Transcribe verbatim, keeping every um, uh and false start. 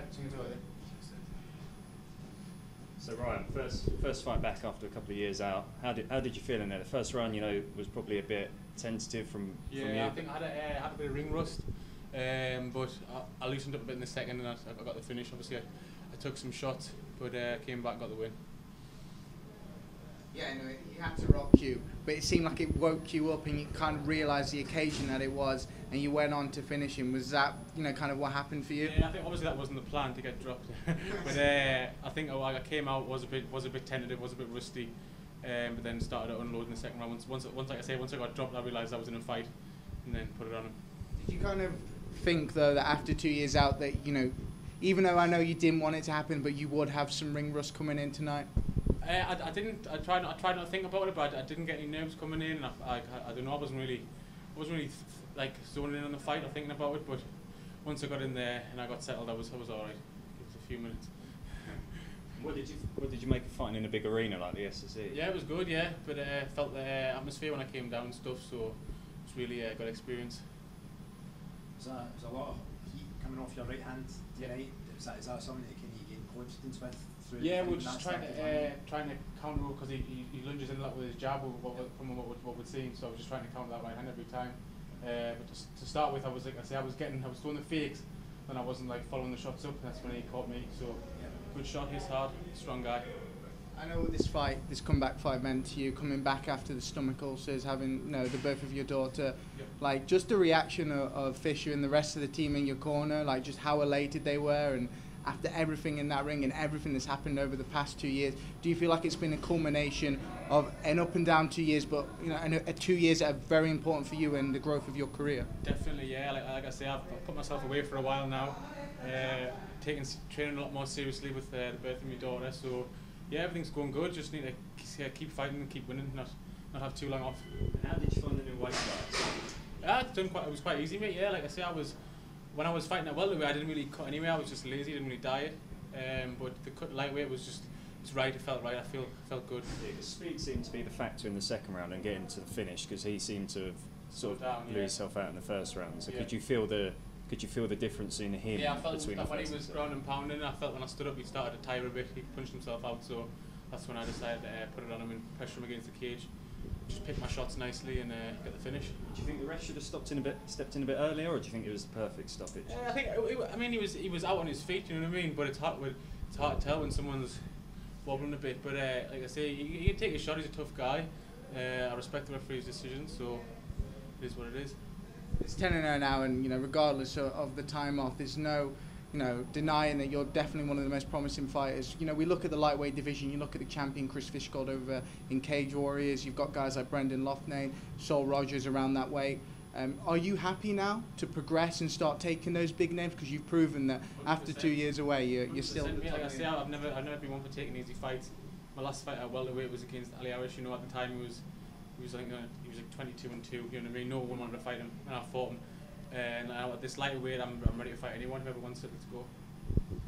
Okay, so you can do it. So Ryan, first first fight back after a couple of years out. How did how did you feel in there? The first run, you know, was probably a bit tentative from. Yeah, from you. I think I had a, uh, had a bit of ring rust, um, but I, I loosened up a bit in the second, and I, I got the finish. Obviously, I, I took some shots, but uh, came back, got the win. Yeah, no, it had to rock you, but it seemed like it woke you up, and you kind of realised the occasion that it was, and you went on to finish him. Was that, you know, kind of what happened for you? Yeah, I think obviously that wasn't the plan to get dropped, but uh, I think oh, I came out was a bit was a bit tentative, was a bit rusty, um, but then started unloading the second round. Once, once, once, like I say, once I got dropped, I realised I was in a fight, and then put it on him. Did you kind of think though that after two years out that, you know, even though I know you didn't want it to happen, but you would have some ring rust coming in tonight? Uh, I, I didn't. I tried. Not, I tried not to think about it, but I, I didn't get any nerves coming in. And I, I, I don't know. I wasn't really, I wasn't really like zoning in on the fight or thinking about it. But once I got in there and I got settled, I was, I was all right. It was a few minutes. What did you, what did you make of fighting in a big arena like the S S E? Yeah, it was good. Yeah, but I uh, felt the atmosphere when I came down and stuff. So it's really a uh, good experience. There's a, there's a lot of heat coming off your right hand tonight. Yeah. Is that, is that something that can you gain confidence with? Yeah, we're just trying to uh, trying to counter because he, he he lunges in a lot with his jab with what, from what what would seem. So I was just trying to counter that right hand every time. Uh, but just to start with, I was like I say I was getting I was doing the fakes, and I wasn't like following the shots up. That's when he caught me. So yeah. Good shot. He's hard, strong guy. I know this fight, this comeback fight meant to you, coming back after the stomach ulcers, having, you know, the birth of your daughter. Yep. Like just the reaction of, of Fisher and the rest of the team in your corner. Like just how elated they were and. After everything in that ring and everything that's happened over the past two years, do you feel like it's been a culmination of an up and down two years, but you know, and a, a two years that are very important for you and the growth of your career? Definitely, yeah. Like, like I say, I've, I've put myself away for a while now, uh, taking training a lot more seriously with uh, the birth of my daughter. So, yeah, everything's going good. Just need to keep fighting and keep winning, not not have too long off. And how did you find the new weight class? Yeah, it's done quite. It was quite easy, mate. Yeah, like I say, I was. When I was fighting at welterweight, I didn't really cut anyway. I was just lazy, didn't really diet. Um, but the cut lightweight was just, it's right. It felt right. I feel felt good. Yeah, the speed seemed to be the factor in the second round and getting to the finish because he seemed to have sort of down, blew yeah. himself out in the first round. So yeah. could you feel the could you feel the difference in him? Yeah, I felt between that the when he was ground and pounding. I felt when I stood up, he started to tire a bit. He punched himself out. So that's when I decided to uh, put it on him and pressure him against the cage. Just pick my shots nicely and uh, get the finish. Do you think the ref should have stopped in a bit, stepped in a bit earlier, or do you think it was the perfect stoppage? Uh, I think it, it, I mean he was he was out on his feet, you know what I mean. But it's hard it's hard to tell when someone's wobbling a bit. But uh, like I say, he, he can take a shot. He's a tough guy. Uh, I respect the referee's decision, so it is what it is. It's ten and oh now, and you know, regardless of, of the time off, there's no. You know, denying that you're definitely one of the most promising fighters. You know, we look at the lightweight division, you look at the champion Chris Fishgold over in Cage Warriors, you've got guys like Brendan Lofton, Saul Rogers around that weight. Um, are you happy now to progress and start taking those big names? Because you've proven that after two years away, you're, you're still... Yeah, like I say, I've never, I've never been one for taking easy fights. My last fight at welterweight was against Ali Harris, you know, at the time he was, he was, like, he was like twenty-two and two, you know what I mean? No one wanted to fight him, and I fought him. And uh, at this lightweight, I'm, I'm ready to fight anyone, whoever wants it, let's go.